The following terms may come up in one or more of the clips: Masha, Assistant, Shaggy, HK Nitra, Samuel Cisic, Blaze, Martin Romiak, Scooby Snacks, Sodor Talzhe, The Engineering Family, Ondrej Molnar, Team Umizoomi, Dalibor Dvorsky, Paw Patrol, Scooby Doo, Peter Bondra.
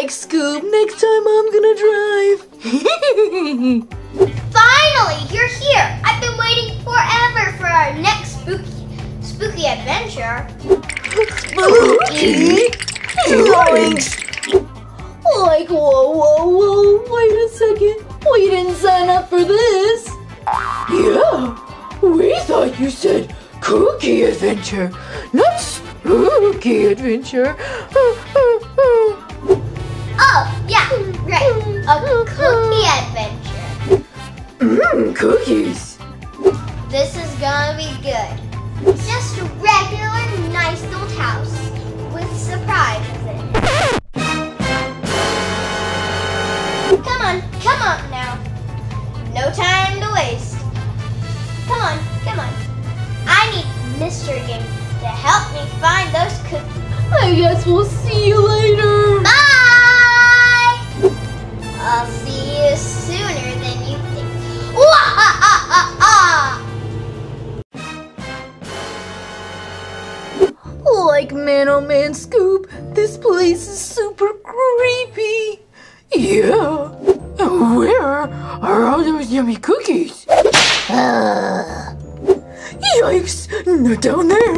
like Scoob. Next time I'm gonna drive. Finally, you're here. I've been waiting forever for our next spooky adventure. Spooky? Like, whoa, wait a second. We didn't sign up for this. Yeah, we thought you said cookie adventure, not spooky adventure. Oh, yeah, right. A cookie adventure. Mmm, cookies. This is gonna be good. Just a regular, nice old house with surprises in it. Come on now. No time to waste. Come on. I need mystery games to help me find those cookies. I guess we'll see you later. Bye! I'll see you sooner than you think. Like, man, oh man, Scoob, this place is super creepy. Yeah, where are all those yummy cookies? Yikes, not down there.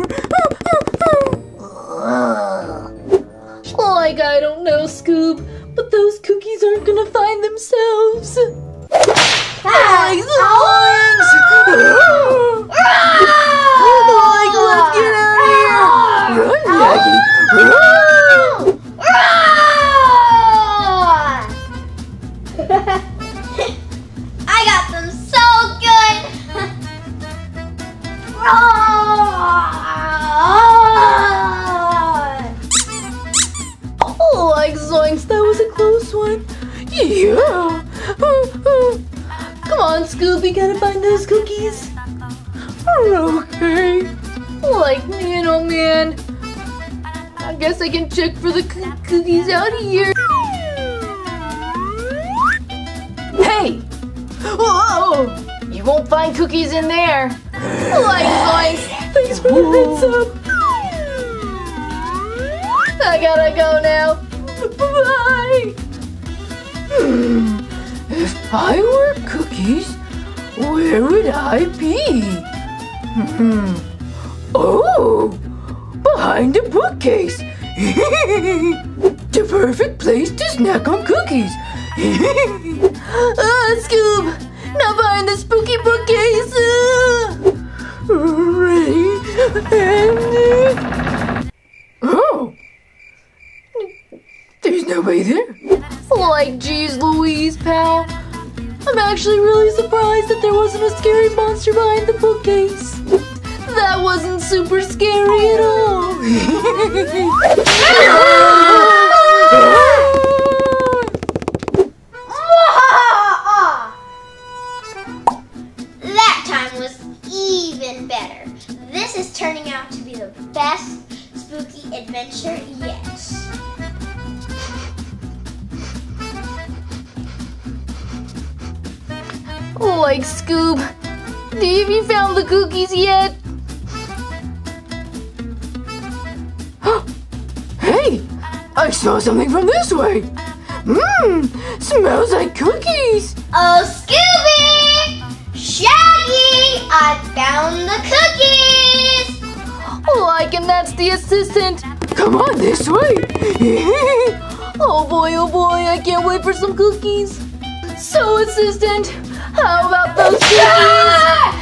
Like, I don't know, Scoob, but those cookies aren't gonna find themselves. Like, let's get out of here. Run, Maggie, run. I got them so good. Oh, like, zoinks, that was a close one. Yeah. Come on, Scooby, gotta find those cookies. Okay. Like, man, oh man. I guess I can check for the cookies out here. Hey! Whoa! You won't find cookies in there. Like, zoinks, thanks for the heads up. I gotta go now. Bye. If I were cookies, where would I be? Oh, behind the bookcase. The perfect place to snack on cookies. Scoob, now behind the spooky bookcase. Ready? And oh, there's nobody there. Like, geez Louise, pal. I'm actually really surprised that there wasn't a scary monster behind the bookcase. That wasn't super scary at all. Turning out to be the best spooky adventure yet. Like, Scoob, have you found the cookies yet? Hey, I saw something from this way. Mmm, smells like cookies. Oh, Scooby! Shaggy! I found the cookies! Like, and that's the assistant. Come on this way. Oh boy, I can't wait for some cookies. So, assistant, how about those cookies?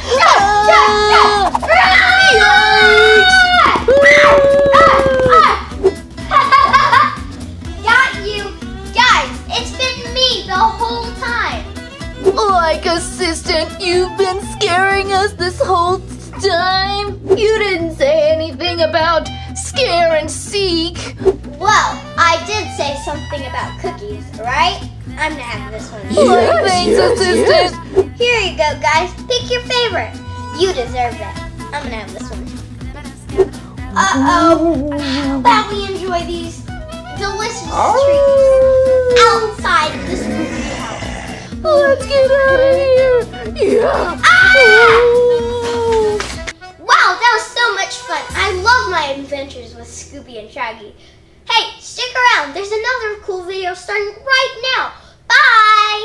Got you. Guys, it's been me the whole time. Like, assistant, you've been scaring us this whole time. You didn't say anything about scare and seek. Well, I did say something about cookies, right? I'm gonna have this one. Yes. Here you go, guys. Pick your favorite. You deserve that. I'm gonna have this one. Uh-oh. How about we enjoy these delicious treats outside of this spooky house? Let's get out of here. Yeah. Fun. I love my adventures with Scooby and Shaggy. Hey, stick around. There's another cool video video starting right now. Bye!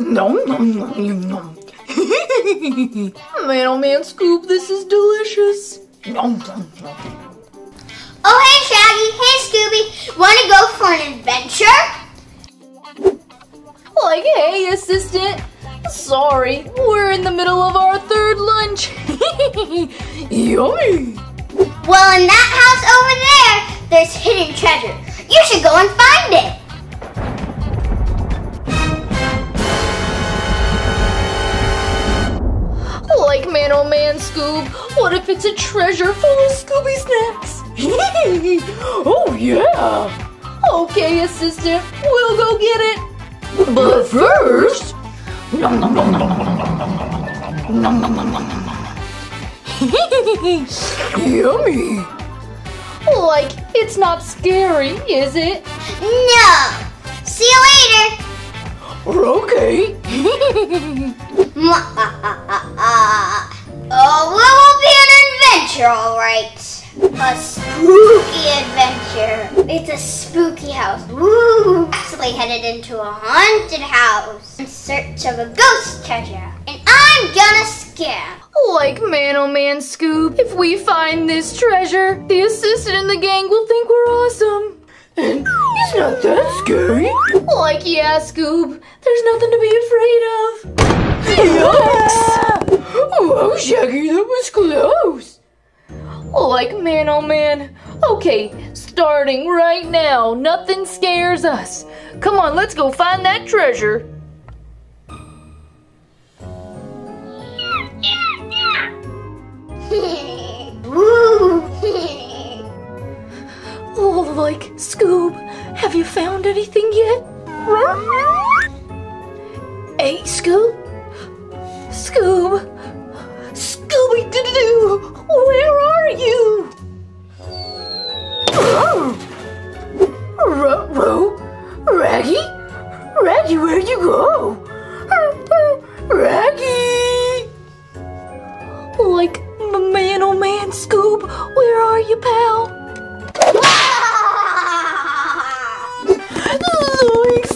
Nom nom nom nom. Little man Scoop, this is delicious. Nom nom nom. Oh hey Shaggy, hey Scooby, wanna go for an adventure? Like hey assistant. Sorry, we're in the middle of our third lunch. Yummy! Well, in that house over there's hidden treasure. You should go and find it. Like man oh man, Scoob, what if it's a treasure full of Scooby Snacks? Oh yeah! Okay, assistant, we'll go get it. But first... Nom nom nom nom nom nom nom nom nom nom nom. Yummy! Like, it's not scary, is it? No! See you later! We're okay! Oh, well, we'll be an adventure, alright! A spooky adventure! It's a spooky house! Woo! Actually headed into a haunted house in search of a ghost treasure. And I'm gonna scare! Like man oh man Scoob, if we find this treasure, the assistant and the gang will think we're awesome! And it's not that scary! Like yeah Scoob, there's nothing to be afraid of! Yikes! Oh Shaggy, that was close! Like man oh man. Okay, starting right now, nothing scares us. Come on, let's go find that treasure. Oh, like Scoob, have you found anything yet? Hey Scoob? Scoob? Scooby Doo! Where are you? Raggy? Raggy, where'd you go? Raggy! Like, man oh man, Scoob, where are you, pal? Zoinks!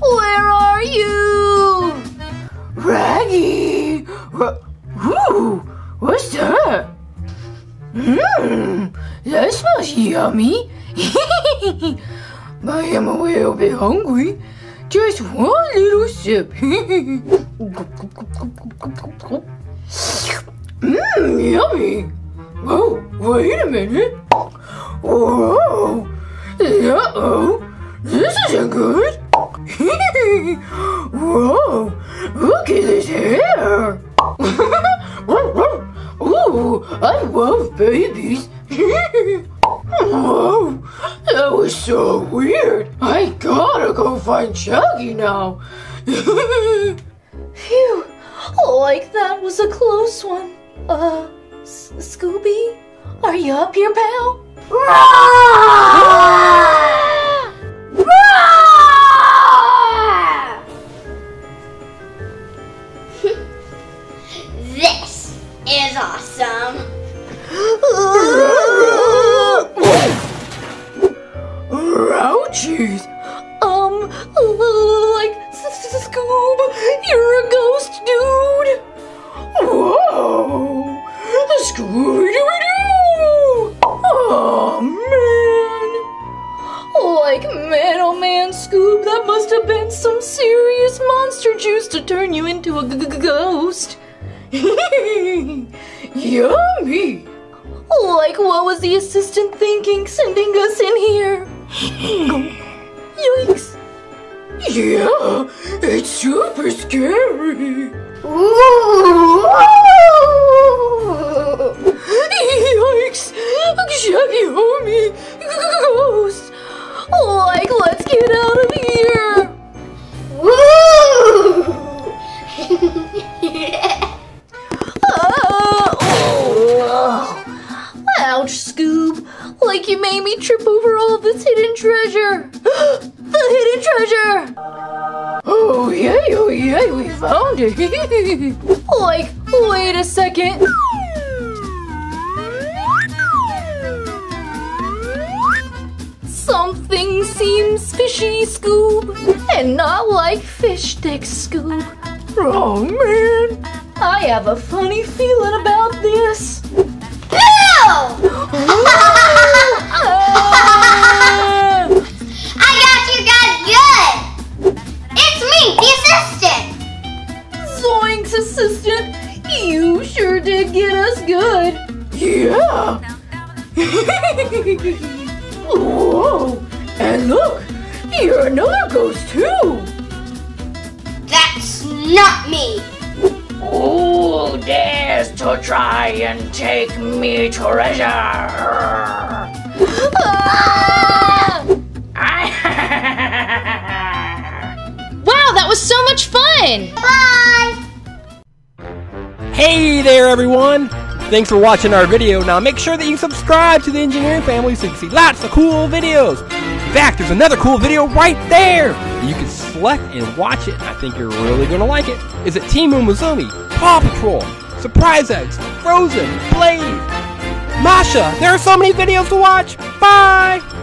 Where are you? Raggy! Ooh, what's that? Mmm, that smells yummy. I am a little bit hungry. Just one little sip. Mmm, yummy. Oh, wait a minute. Whoa, uh-oh, this isn't good. Whoa! Look at his hair! Ooh, I love babies! Whoa! That was so weird! I gotta go find Shaggy now! Phew! Like that was a close one! Scooby? Are you up here, pal? Is awesome. Ouchies. Like Scoob, you're a ghost, dude. Whoa, Scooby Doo! Oh man. Like man, oh man, Scoob, that must have been some serious monster juice to turn you into a ghost. Yummy! Like, what was the assistant thinking sending us in here? Yikes! Yeah, it's super scary! Yikes! Shaggy homie! Ghost! Like, let's get out of here! Ouch, Scoob. Like, think you made me trip over all of this hidden treasure. The hidden treasure! Oh yeah, we found it. Like, wait a second. Something seems fishy, Scoob. And not like fish sticks, Scoob. Oh man, I have a funny feeling about this. I got you guys good! It's me, the assistant! Zoinks, assistant! You sure did get us good! Yeah! Whoa! And look! You're another ghost too! That's not me! Who dares to try and take me treasure? Ah! Wow, that was so much fun! Bye! Hey there, everyone! Thanks for watching our video. Now make sure that you subscribe to the Engineering Family so you can see lots of cool videos. In fact, there's another cool video right there. You can select and watch it. I think you're really going to like it. Is it Team Umizoomi, Paw Patrol, Surprise Eggs, Frozen, Blaze, Masha? There are so many videos to watch. Bye!